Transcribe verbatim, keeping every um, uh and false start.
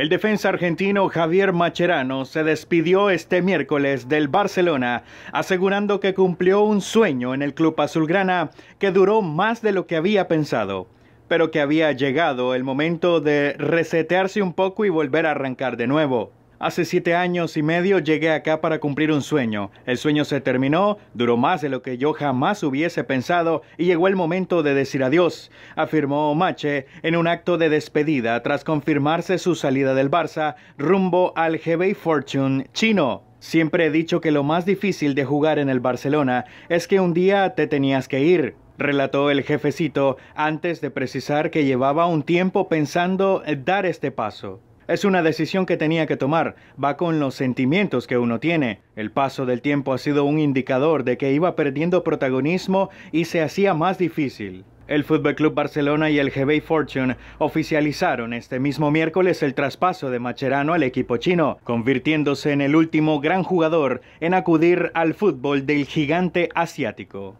El defensa argentino Javier Mascherano se despidió este miércoles del Barcelona, asegurando que cumplió un sueño en el club azulgrana que duró más de lo que había pensado, pero que había llegado el momento de resetearse un poco y volver a arrancar de nuevo. Hace siete años y medio llegué acá para cumplir un sueño. El sueño se terminó, duró más de lo que yo jamás hubiese pensado y llegó el momento de decir adiós, afirmó Mache en un acto de despedida tras confirmarse su salida del Barça rumbo al Hebei Fortune chino. Siempre he dicho que lo más difícil de jugar en el Barcelona es que un día te tenías que ir, relató el jefecito antes de precisar que llevaba un tiempo pensando en dar este paso. Es una decisión que tenía que tomar, va con los sentimientos que uno tiene. El paso del tiempo ha sido un indicador de que iba perdiendo protagonismo y se hacía más difícil. El F C Barcelona y el Hebei Fortune oficializaron este mismo miércoles el traspaso de Mascherano al equipo chino, convirtiéndose en el último gran jugador en acudir al fútbol del gigante asiático.